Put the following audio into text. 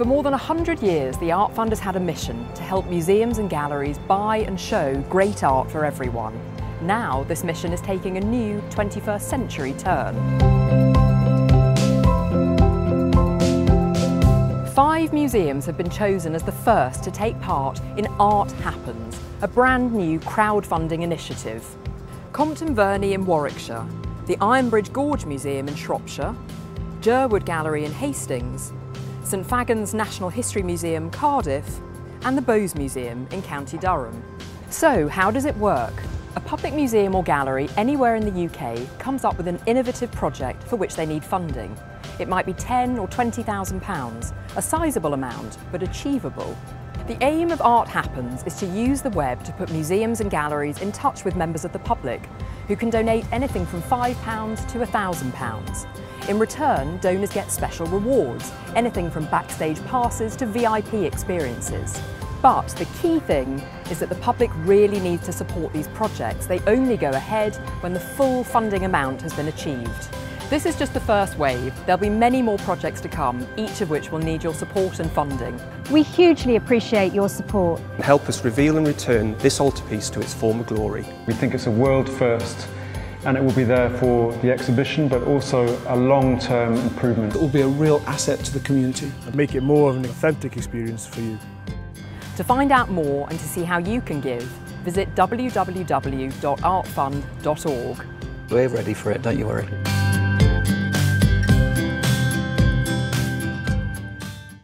For more than 100 years, the Art Fund has had a mission to help museums and galleries buy and show great art for everyone. Now, this mission is taking a new 21st century turn. 5 museums have been chosen as the first to take part in Art Happens, a brand new crowdfunding initiative. Compton Verney in Warwickshire, the Ironbridge Gorge Museum in Shropshire, Jerwood Gallery in Hastings, St Fagans National History Museum, Cardiff, and the Bowes Museum in County Durham. So, how does it work? A public museum or gallery anywhere in the UK comes up with an innovative project for which they need funding. It might be £10,000 or £20,000, a sizeable amount, but achievable. The aim of Art Happens is to use the web to put museums and galleries in touch with members of the public, who can donate anything from £5 to £1,000. In return, donors get special rewards, anything from backstage passes to VIP experiences. But the key thing is that the public really needs to support these projects. They only go ahead when the full funding amount has been achieved. This is just the first wave. There'll be many more projects to come, each of which will need your support and funding. We hugely appreciate your support. Help us reveal and return this altarpiece to its former glory. We think it's a world first, and it will be there for the exhibition, but also a long-term improvement. It will be a real asset to the community. And make it more of an authentic experience for you. To find out more and to see how you can give, visit www.artfund.org. We're ready for it, don't you worry.